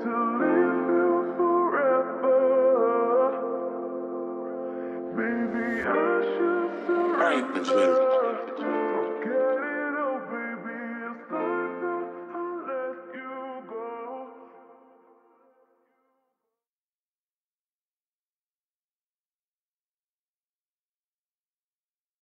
to